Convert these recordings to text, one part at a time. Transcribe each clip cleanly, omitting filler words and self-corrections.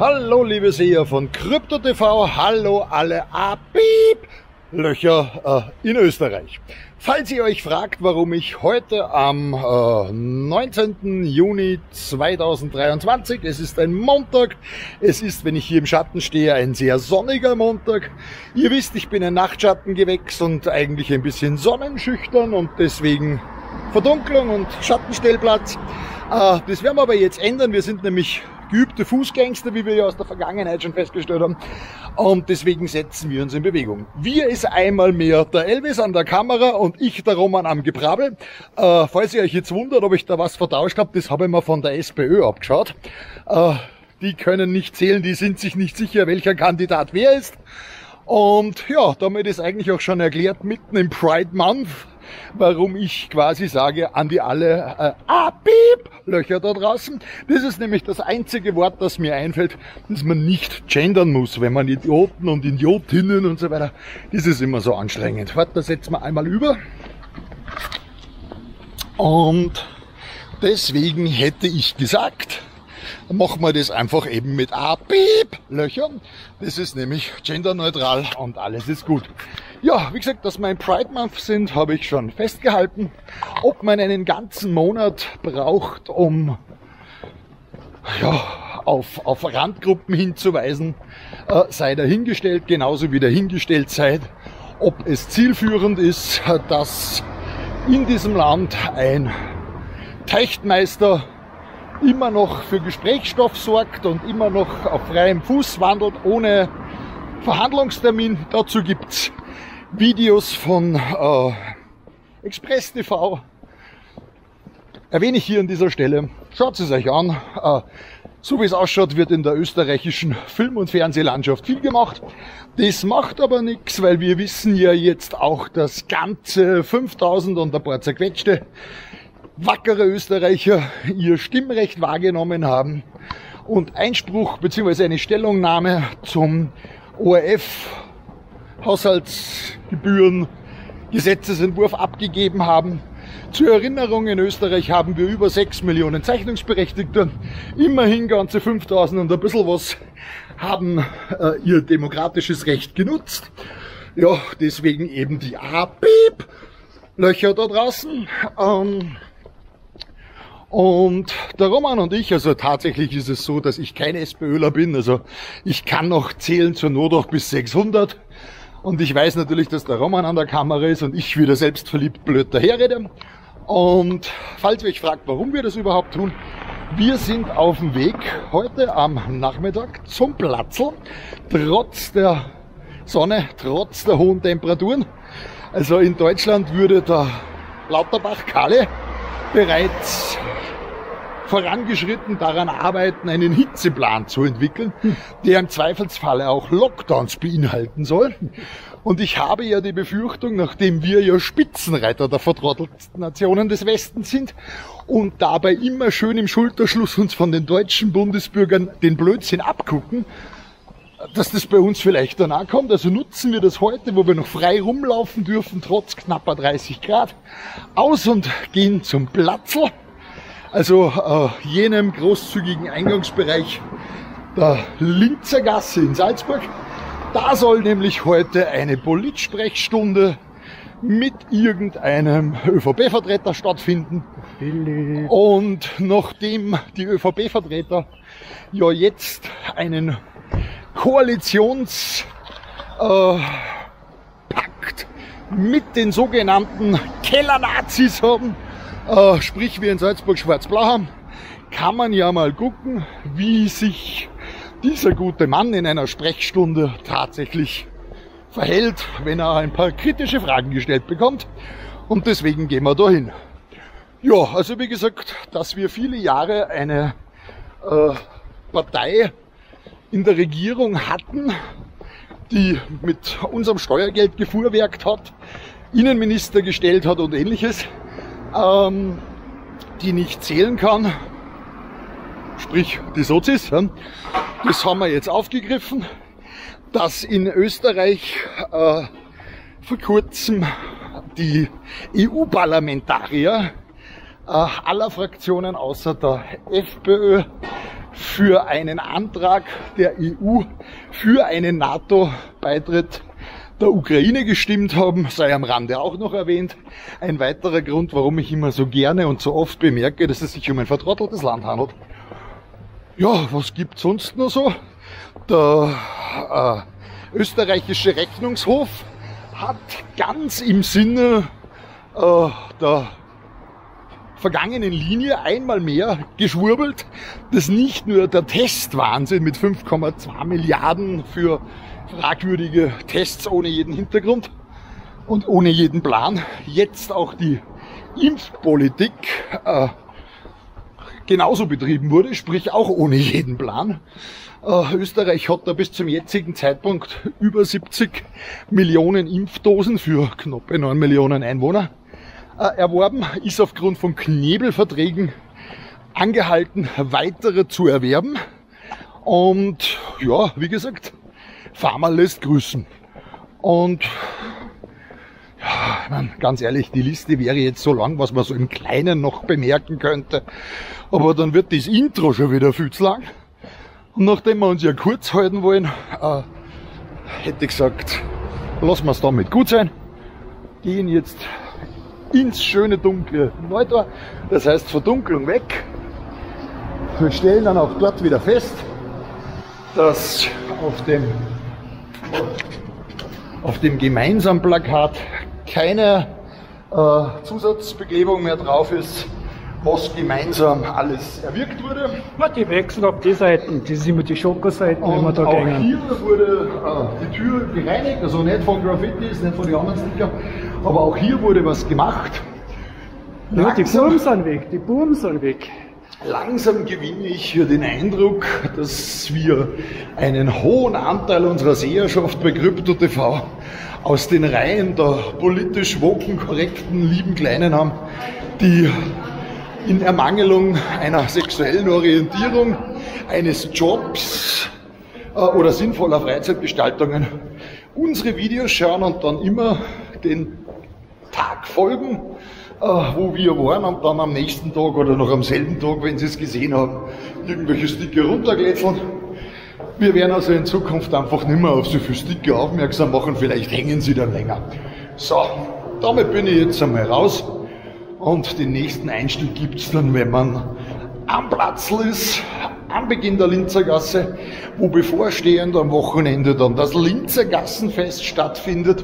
Hallo liebe Seher von KryptoTV, hallo alle Abieb-Löcher in Österreich. Falls ihr euch fragt, warum ich heute am 19. Juni 2023, es ist ein Montag, es ist, wenn ich hier im Schatten stehe, ein sehr sonniger Montag. Ihr wisst, ich bin ein Nachtschattengewächs und eigentlich ein bisschen sonnenschüchtern und deswegen Verdunklung und Schattenstellplatz. Das werden wir aber jetzt ändern, wir sind nämlich geübte Fußgängster, wie wir ja aus der Vergangenheit schon festgestellt haben. Und deswegen setzen wir uns in Bewegung. Wir ist einmal mehr der Elvis an der Kamera und ich, der Roman, am Gebrabbel. Falls ihr euch jetzt wundert, ob ich da was vertauscht habe, das habe ich mir von der SPÖ abgeschaut. Die können nicht zählen, die sind sich nicht sicher, welcher Kandidat wer ist. Und ja, damit ist eigentlich auch schon erklärt, mitten im Pride Month, warum ich quasi sage an die alle Abieb-Löcher da draußen. Das ist nämlich das einzige Wort, das mir einfällt, dass man nicht gendern muss, wenn man Idioten und Idiotinnen und so weiter, das ist immer so anstrengend. Warte, da setzen wir einmal über. Und deswegen hätte ich gesagt, machen wir das einfach eben mit Abieb-Löchern. Das ist nämlich genderneutral und alles ist gut. Ja, wie gesagt, dass wir im Pride Month sind, habe ich schon festgehalten. Ob man einen ganzen Monat braucht, um ja, auf Randgruppen hinzuweisen, sei dahingestellt, genauso wie dahingestellt seid, ob es zielführend ist, dass in diesem Land ein Teichtmeister immer noch für Gesprächsstoff sorgt und immer noch auf freiem Fuß wandelt, ohne Verhandlungstermin. Dazu gibt's Videos von Express TV, erwähne ich hier an dieser Stelle. Schaut es euch an. So wie es ausschaut, wird in der österreichischen Film- und Fernsehlandschaft viel gemacht. Das macht aber nichts, weil wir wissen ja jetzt auch, dass ganze 5000 und ein paar zerquetschte wackere Österreicher ihr Stimmrecht wahrgenommen haben und Einspruch bzw. eine Stellungnahme zum ORF Haushaltsgebühren Gesetzesentwurf abgegeben haben. Zur Erinnerung, in Österreich haben wir über 6 Millionen Zeichnungsberechtigte. Immerhin ganze 5000 und ein bisschen was haben ihr demokratisches Recht genutzt. Ja, deswegen eben die Abieb-Löcher da draußen. Und der Roman und ich, also tatsächlich ist es so, dass ich kein SPÖler bin, also ich kann noch zählen zur Not auch bis 600. Und ich weiß natürlich, dass der Roman an der Kamera ist und ich wieder selbstverliebt blöd daherrede. Und falls ihr euch fragt, warum wir das überhaupt tun, wir sind auf dem Weg heute am Nachmittag zum Platzl, trotz der Sonne, trotz der hohen Temperaturen. Also in Deutschland würde der Lauterbach-Kalle bereits vorangeschritten daran arbeiten, einen Hitzeplan zu entwickeln, der im Zweifelsfalle auch Lockdowns beinhalten soll. Und ich habe ja die Befürchtung, nachdem wir ja Spitzenreiter der vertrottelten Nationen des Westens sind und dabei immer schön im Schulterschluss uns von den deutschen Bundesbürgern den Blödsinn abgucken, dass das bei uns vielleicht danach kommt. Also nutzen wir das heute, wo wir noch frei rumlaufen dürfen, trotz knapper 30 Grad, aus und gehen zum Platzl. Also jenem großzügigen Eingangsbereich der Linzergasse in Salzburg. Da soll nämlich heute eine Politsprechstunde mit irgendeinem ÖVP-Vertreter stattfinden. Philipp. Und nachdem die ÖVP-Vertreter ja jetzt einen Koalitionspakt mit den sogenannten Kellernazis haben, sprich wir in Salzburg schwarz-blau haben, kann man ja mal gucken, wie sich dieser gute Mann in einer Sprechstunde tatsächlich verhält, wenn er ein paar kritische Fragen gestellt bekommt. Und deswegen gehen wir dahin. Ja, also wie gesagt, dass wir viele Jahre eine Partei in der Regierung hatten, die mit unserem Steuergeld gefuhrwerkt hat, Innenminister gestellt hat und ähnliches, die nicht zählen kann, sprich die Sozis, das haben wir jetzt aufgegriffen, dass in Österreich vor kurzem die EU-Parlamentarier aller Fraktionen außer der FPÖ für einen Antrag der EU für einen NATO-Beitritt der Ukraine gestimmt haben, sei am Rande auch noch erwähnt. Ein weiterer Grund, warum ich immer so gerne und so oft bemerke, dass es sich um ein vertrotteltes Land handelt. Ja, was gibt es sonst noch so? Der österreichische Rechnungshof hat ganz im Sinne der vergangenen Linie einmal mehr geschwurbelt, dass nicht nur der Testwahnsinn mit 5,2 Milliarden für fragwürdige Tests ohne jeden Hintergrund und ohne jeden Plan, jetzt auch die Impfpolitik genauso betrieben wurde, sprich auch ohne jeden Plan. Österreich hat da bis zum jetzigen Zeitpunkt über 70 Millionen Impfdosen für knappe 9 Millionen Einwohner erworben, ist aufgrund von Knebelverträgen angehalten, weitere zu erwerben. Und ja, wie gesagt, Pharma lässt grüßen. Und ja, ich meine, ganz ehrlich, die Liste wäre jetzt so lang, was man so im Kleinen noch bemerken könnte. Aber dann wird das Intro schon wieder viel zu lang. Und nachdem wir uns ja kurz halten wollen, hätte ich gesagt, lassen wir es damit gut sein. Gehen jetzt ins schöne dunkle Neutor, das heißt Verdunklung weg. Wir stellen dann auch dort wieder fest, dass auf dem gemeinsamen Plakat keine Zusatzbeklebung mehr drauf ist, was gemeinsam alles erwirkt wurde. Die wechseln ab die Seiten, das sind immer die Schokoseiten, wenn man da auch gehen. Hier wurde die Tür gereinigt, also nicht von Graffitis, nicht von den anderen Sticker, aber auch hier wurde was gemacht. Ja, die Buben sind weg, die Buben sind weg. Langsam gewinne ich hier den Eindruck, dass wir einen hohen Anteil unserer Seherschaft bei KryptoTV aus den Reihen der politisch woken, korrekten, lieben Kleinen haben, die in Ermangelung einer sexuellen Orientierung, eines Jobs oder sinnvoller Freizeitgestaltungen unsere Videos schauen und dann immer den Tag folgen, wo wir waren, und dann am nächsten Tag oder noch am selben Tag, wenn Sie es gesehen haben, irgendwelche Sticker runterglätzeln. Wir werden also in Zukunft einfach nicht mehr auf so viele Sticker aufmerksam machen, vielleicht hängen sie dann länger. So, damit bin ich jetzt einmal raus. Und den nächsten Einstieg gibt es dann, wenn man am Platzl ist, am Beginn der Linzergasse, wo bevorstehend am Wochenende dann das Linzergassenfest stattfindet.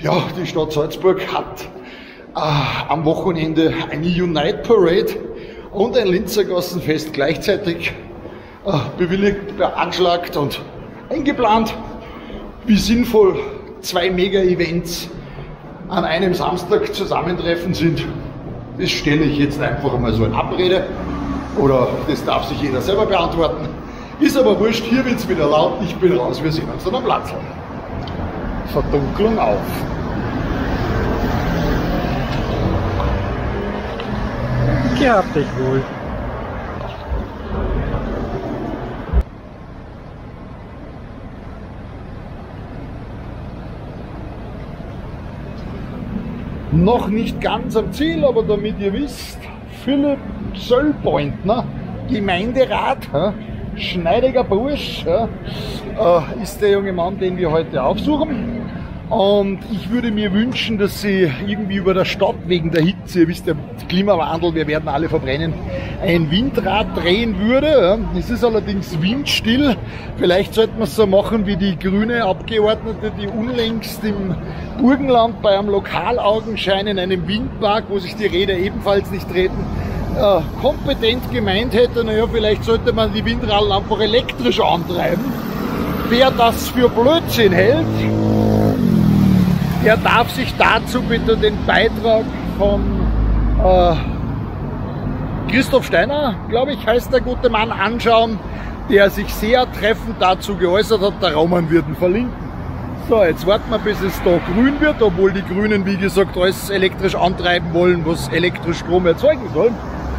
Ja, die Stadt Salzburg hat am Wochenende eine Unite Parade und ein Linzergassenfest gleichzeitig bewilligt, beanschlagt und eingeplant. Wie sinnvoll zwei Mega-Events an einem Samstag zusammentreffen sind, das stelle ich jetzt einfach mal so in Abrede, oder das darf sich jeder selber beantworten. Ist aber wurscht, hier wird es wieder laut, ich bin raus, wir sehen uns dann am Platz. Verdunklung auf. Gehabt dich wohl. Noch nicht ganz am Ziel, aber damit ihr wisst, Philipp Söllpointner, Gemeinderat, schneidiger Bursch, ist der junge Mann, den wir heute aufsuchen. Und ich würde mir wünschen, dass Sie irgendwie über der Stadt wegen der Hitze, ihr wisst ja, Klimawandel, wir werden alle verbrennen, ein Windrad drehen würde. Es ist allerdings windstill. Vielleicht sollte man es so machen wie die grüne Abgeordnete, die unlängst im Burgenland bei einem Lokalaugenschein in einem Windpark, wo sich die Räder ebenfalls nicht drehten, kompetent gemeint hätte, naja, vielleicht sollte man die Windradeln einfach elektrisch antreiben. Wer das für Blödsinn hält, der darf sich dazu bitte den Beitrag von Christoph Steiner, glaube ich, heißt der gute Mann, anschauen, der sich sehr treffend dazu geäußert hat. Der Roman wird ihn verlinken. So, jetzt warten wir, bis es da grün wird, obwohl die Grünen, wie gesagt, alles elektrisch antreiben wollen, was Elektrostrom erzeugen soll.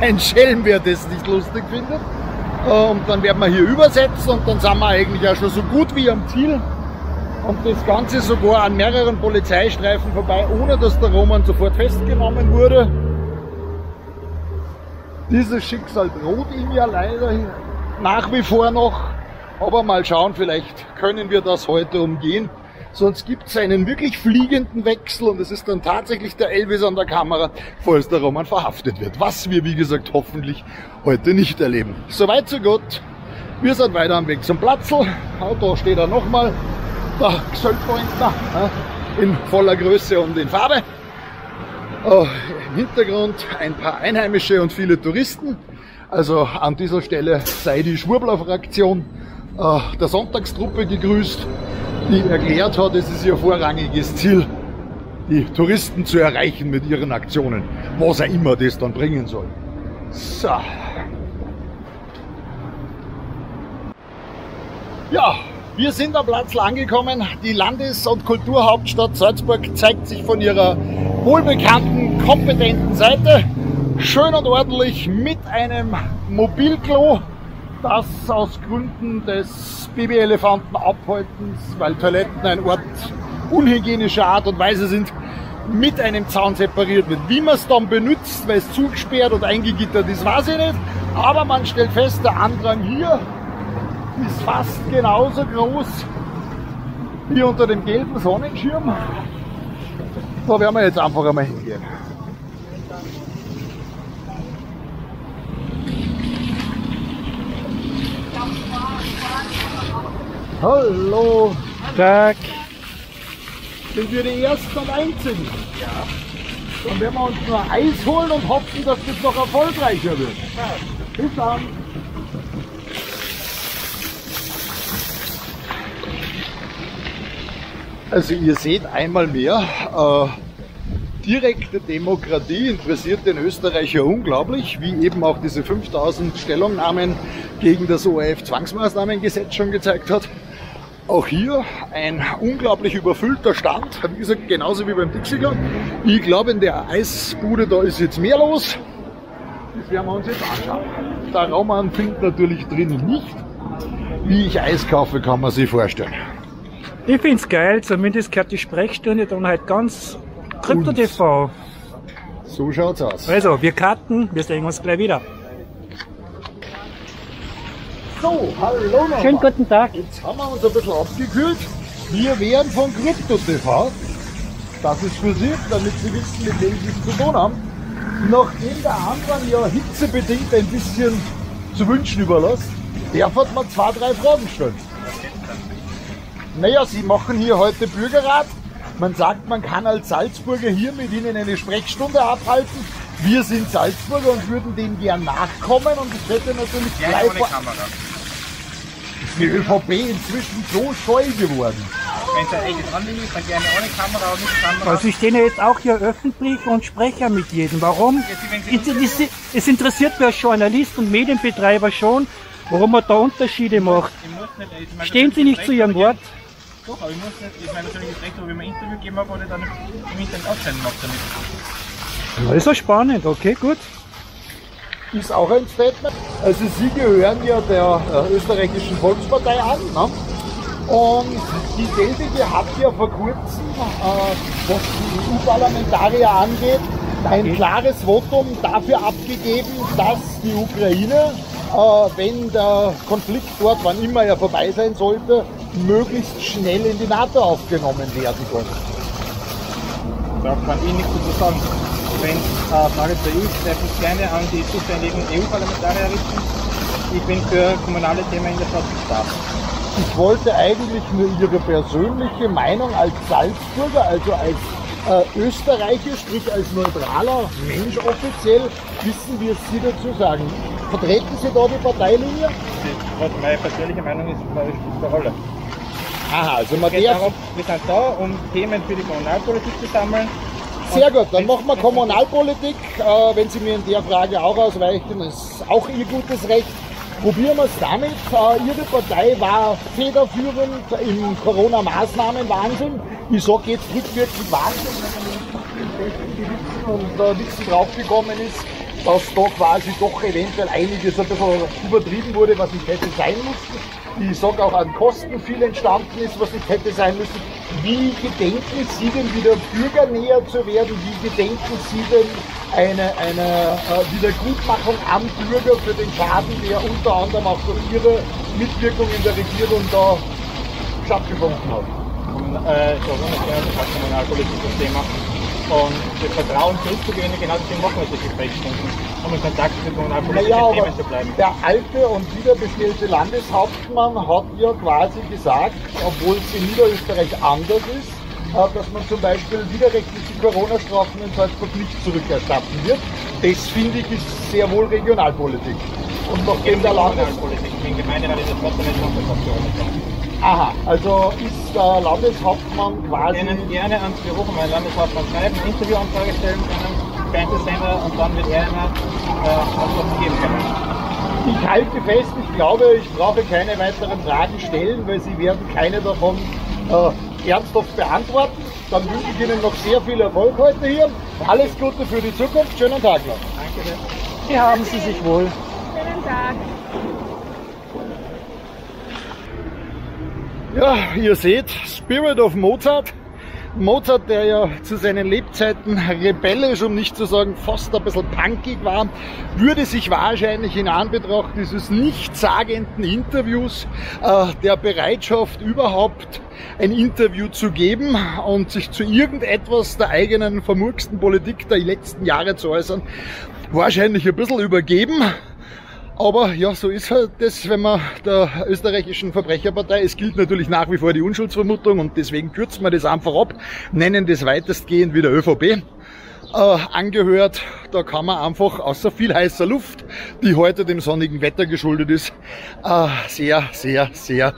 Ein Schelm, wer das nicht lustig findet. Und dann werden wir hier übersetzen und dann sind wir eigentlich auch schon so gut wie am Ziel. Und das Ganze sogar an mehreren Polizeistreifen vorbei, ohne dass der Roman sofort festgenommen wurde. Dieses Schicksal droht ihm ja leider nach wie vor noch, aber mal schauen, vielleicht können wir das heute umgehen. Sonst gibt es einen wirklich fliegenden Wechsel und es ist dann tatsächlich der Elvis an der Kamera, falls der Roman verhaftet wird. Was wir, wie gesagt, hoffentlich heute nicht erleben. Soweit, so gut. Wir sind weiter am Weg zum Platzl. Da steht er nochmal, der Söllpointner, in voller Größe und in Farbe. Oh, im Hintergrund ein paar Einheimische und viele Touristen. Also an dieser Stelle sei die Schwurbler-Fraktion der Sonntagstruppe gegrüßt, die erklärt hat, es ist ihr vorrangiges Ziel, die Touristen zu erreichen mit ihren Aktionen, was er immer das dann bringen soll. So. Ja, wir sind am Platzl angekommen. Die Landes- und Kulturhauptstadt Salzburg zeigt sich von ihrer wohlbekannten, kompetenten Seite. Schön und ordentlich mit einem Mobilklo, das aus Gründen des Babyelefantenabhaltens, weil Toiletten ein Ort unhygienischer Art und Weise sind, mit einem Zaun separiert wird. Wie man es dann benutzt, weil es zugesperrt und eingegittert ist, weiß ich nicht. Aber man stellt fest, der Andrang hier ist fast genauso groß wie unter dem gelben Sonnenschirm. Da werden wir jetzt einfach einmal hingehen. Hallo! Tag! Sind wir die Ersten und Einzigen? Ja. Dann werden wir uns nur Eis holen und hoffen, dass das noch erfolgreicher wird. Bis dann! Also ihr seht einmal mehr, direkte Demokratie interessiert den Österreicher unglaublich, wie eben auch diese 5000 Stellungnahmen gegen das ORF-Zwangsmaßnahmengesetz schon gezeigt hat. Auch hier ein unglaublich überfüllter Stand, wie gesagt, genauso wie beim Dixie-Club. Ich glaube, in der Eisbude, da ist jetzt mehr los. Das werden wir uns jetzt anschauen. Der Roman findet natürlich drinnen nicht. Wie ich Eis kaufe, kann man sich vorstellen. Ich finde es geil, zumindest gehört die Sprechstunde dann halt ganz KryptoTV. So schaut's aus. Also, wir cutten, wir sehen uns gleich wieder. So, hallo nochmal. Schönen guten Tag. Jetzt haben wir uns ein bisschen abgekühlt. Wir wären von KryptoTV. Das ist für Sie, damit Sie wissen, mit wem Sie zu tun haben. Nachdem der Anfang ja hitzebedingt ein bisschen zu wünschen überlässt, darf man zwei, drei Fragen stellen. Naja, Sie machen hier heute Bürgerrat. Man sagt, man kann als Salzburger hier mit Ihnen eine Sprechstunde abhalten. Wir sind Salzburger und würden dem gern nachkommen und es hätte natürlich gleich ohne Kamera. Die ÖVP inzwischen so scheu geworden. Wenn es ein eigenes Anliegen ist, dann gerne ohne Kamera und mit Kamera. Also ich stehe jetzt auch hier öffentlich und spreche mit jedem. Warum? Es interessiert mich als Journalist und Medienbetreiber schon, warum man da Unterschiede macht. Stehen Sie nicht zu Ihrem Wort? Doch, aber ich muss nicht, ich meine persönliches Recht, ob ich mir ein Interview gegeben habe oder dann im Internet aufzeichnen mache damit. Das ist ja spannend, okay, gut. Ist auch ein Statement. Also Sie gehören ja der österreichischen Volkspartei an, ne? Und dieselbe hat ja vor kurzem, was die EU-Parlamentarier angeht, ein klares Votum dafür abgegeben, dass die Ukraine, wenn der Konflikt dort, wann immer er vorbei sein sollte, möglichst schnell in die NATO aufgenommen werden soll. Da kann ich nichts dazu sagen. Wenn es eine Frage zur EU ist, darf ich gerne an die zuständigen EU-Parlamentarier richten. Ich bin für kommunale Themen in der Stadt gestartet. Ich wollte eigentlich nur Ihre persönliche Meinung als Salzburger, also als Österreicher, sprich als neutraler Mensch offiziell, wissen, wie es Sie dazu sagen. Vertreten Sie da die Parteilinie? Meine persönliche Meinung ist, ich spiele keine Rolle. Aha, also man darf... Darauf, wir sind da, um Themen für die Kommunalpolitik zu sammeln. Sehr gut, dann machen wir Kommunalpolitik. Wenn Sie mir in der Frage auch ausweichen, ist auch Ihr gutes Recht. Probieren wir es damit. Ihre Partei war federführend im Corona-Maßnahmen-Wahnsinn. Ich sage jetzt rückwirkend Wahnsinn, wenn man mit dem Wissen draufgekommen ist, dass da quasi doch eventuell einiges ein bisschen übertrieben wurde, was nicht hätte sein müssen. Ich sage auch, an Kosten viel entstanden ist, was nicht hätte sein müssen. Wie gedenken Sie denn wieder bürgernäher zu werden? Wie gedenken Sie denn eine Wiedergutmachung am Bürger für den Schaden, der unter anderem auch durch ihre Mitwirkung in der Regierung da stattgefunden hat. Ich glaube, das ist ein kommunalpolitisches Thema. Und das Vertrauen zurückzugehen, genau deswegen machen wir solche Sprechstunden, um in Kontakt mit kommunalpolitischen Themen zu bleiben. Der alte und wiederbestellte Landeshauptmann hat ja quasi gesagt, obwohl es in Niederösterreich anders ist, dass man zum Beispiel widerrechtliche Corona-Strafen in Salzburg nicht zurückerstatten wird. Das finde ich ist sehr wohl Regionalpolitik. Und nachdem der Landespolitik, in Gemeinderat ist das trotzdem eine Kompensation. Aha, also ist der Landeshauptmann quasi... Sie können gerne ans Büro von meinem Landeshauptmann schreiben, eine Interviewanfrage stellen können, Fernsehsender, und dann wird er eine Antwort geben können. Ich halte fest, ich glaube, ich brauche keine weiteren Fragen stellen, weil Sie werden keine davon ernsthaft beantworten. Dann wünsche ich Ihnen noch sehr viel Erfolg heute hier. Alles Gute für die Zukunft, schönen Tag noch. Danke sehr. Hier haben Sie sich wohl. Schönen Tag. Ja, ihr seht, Spirit of Mozart. Mozart, der ja zu seinen Lebzeiten rebellisch, um nicht zu sagen fast ein bisschen punkig war, würde sich wahrscheinlich in Anbetracht dieses nichtssagenden Interviews der Bereitschaft überhaupt ein Interview zu geben und sich zu irgendetwas der eigenen vermurksten Politik der letzten Jahre zu äußern, wahrscheinlich ein bisschen übergeben. Aber ja, so ist halt das, wenn man der österreichischen Verbrecherpartei, es gilt natürlich nach wie vor die Unschuldsvermutung und deswegen kürzen wir das einfach ab, nennen das weitestgehend wieder ÖVP, angehört, da kann man einfach außer viel heißer Luft, die heute dem sonnigen Wetter geschuldet ist, sehr, sehr, sehr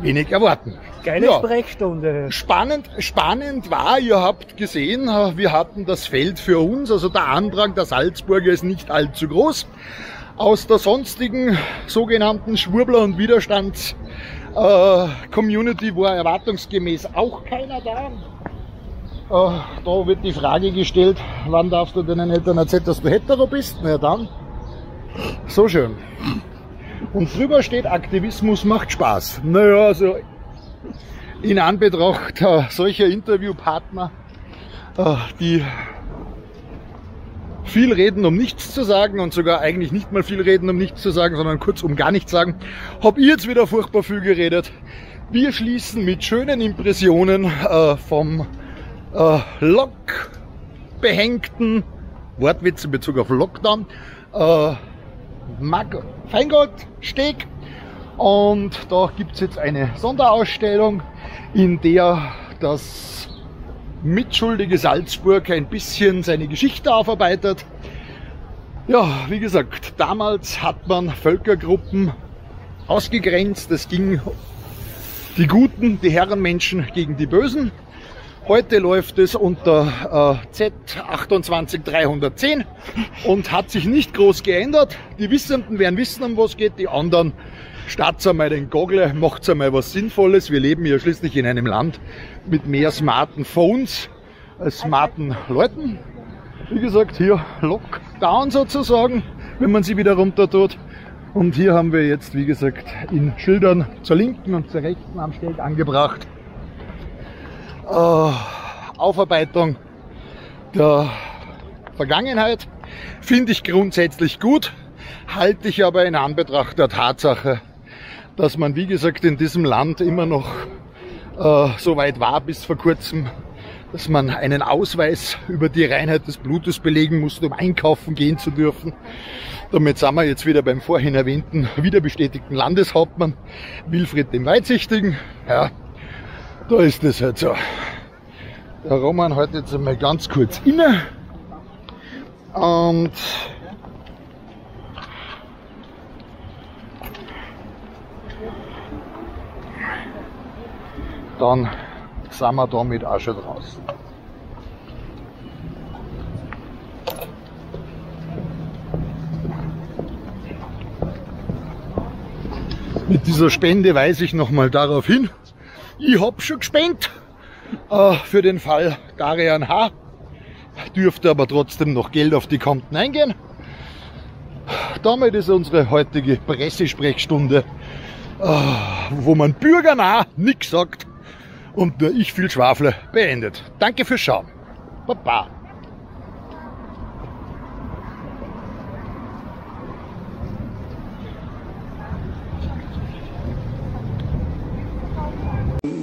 wenig erwarten. Geile ja. Sprechstunde. Spannend war, ihr habt gesehen, wir hatten das Feld für uns, also der Andrang der Salzburger ist nicht allzu groß. Aus der sonstigen sogenannten Schwurbler- und Widerstands-Community war erwartungsgemäß auch keiner da. Da wird die Frage gestellt, wann darfst du deinen Eltern erzählen, dass du hetero bist? Na ja, dann. So schön. Und drüber steht, Aktivismus macht Spaß. Naja, also in Anbetracht solcher Interviewpartner, die viel reden, um nichts zu sagen und sogar eigentlich nicht mal viel reden, um nichts zu sagen, sondern kurz um gar nichts sagen, hab ich jetzt wieder furchtbar viel geredet. Wir schließen mit schönen Impressionen vom lockbehängten Wortwitz in Bezug auf Lockdown, Feingoldsteg, und da gibt es jetzt eine Sonderausstellung, in der das mitschuldige Salzburg ein bisschen seine Geschichte aufarbeitet. Ja, wie gesagt, damals hat man Völkergruppen ausgegrenzt. Es ging die Guten, die Herrenmenschen gegen die Bösen. Heute läuft es unter Z28310 und hat sich nicht groß geändert. Die Wissenden werden wissen, um was es geht. Die anderen, start's einmal den Gogle, macht's einmal was Sinnvolles. Wir leben ja schließlich in einem Land mit mehr smarten Phones als smarten Leuten. Wie gesagt, hier Lockdown sozusagen, wenn man sie wieder runter tut. Und hier haben wir jetzt, wie gesagt, in Schildern zur linken und zur rechten am Steg angebracht, Aufarbeitung der Vergangenheit. Finde ich grundsätzlich gut, halte ich aber in Anbetracht der Tatsache, dass man wie gesagt in diesem Land immer noch so weit war bis vor kurzem, dass man einen Ausweis über die Reinheit des Blutes belegen musste, um einkaufen gehen zu dürfen. Damit sind wir jetzt wieder beim vorhin erwähnten, wiederbestätigten Landeshauptmann Wilfried dem Weitsichtigen. Ja, da ist es halt so. Der Roman hält jetzt einmal ganz kurz inne und dann sind wir damit auch schon draußen. Mit dieser Spende weise ich nochmal darauf hin. Ich habe schon gespendet für den Fall Darian H. Dürfte aber trotzdem noch Geld auf die Konten eingehen. Damit ist unsere heutige Pressesprechstunde, wo man bürgernah nichts sagt und nur ich viel schwafle, beendet. Danke fürs Schauen. Baba.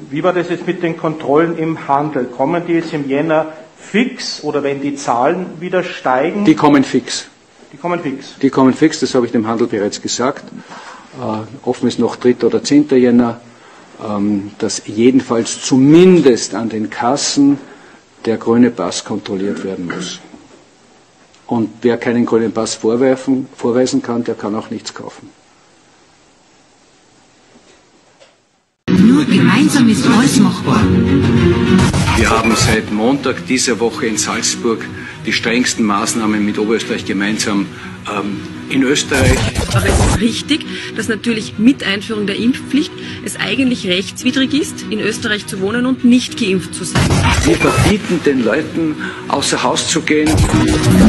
Wie war das jetzt mit den Kontrollen im Handel? Kommen die jetzt im Jänner fix oder wenn die Zahlen wieder steigen? Die kommen fix. Die kommen fix? Die kommen fix, das habe ich dem Handel bereits gesagt. Offen ist noch 3. oder 10. Jänner, dass jedenfalls zumindest an den Kassen der grüne Pass kontrolliert werden muss. Und wer keinen grünen Pass vorweisen kann, der kann auch nichts kaufen. Nur gemeinsam ist alles machbar. Wir haben seit Montag dieser Woche in Salzburg die strengsten Maßnahmen mit Oberösterreich gemeinsam in Österreich. Aber es ist richtig, dass natürlich mit Einführung der Impfpflicht es eigentlich rechtswidrig ist, in Österreich zu wohnen und nicht geimpft zu sein. Wir verbieten den Leuten, außer Haus zu gehen.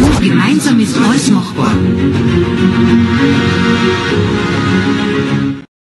Nur gemeinsam ist alles machbar.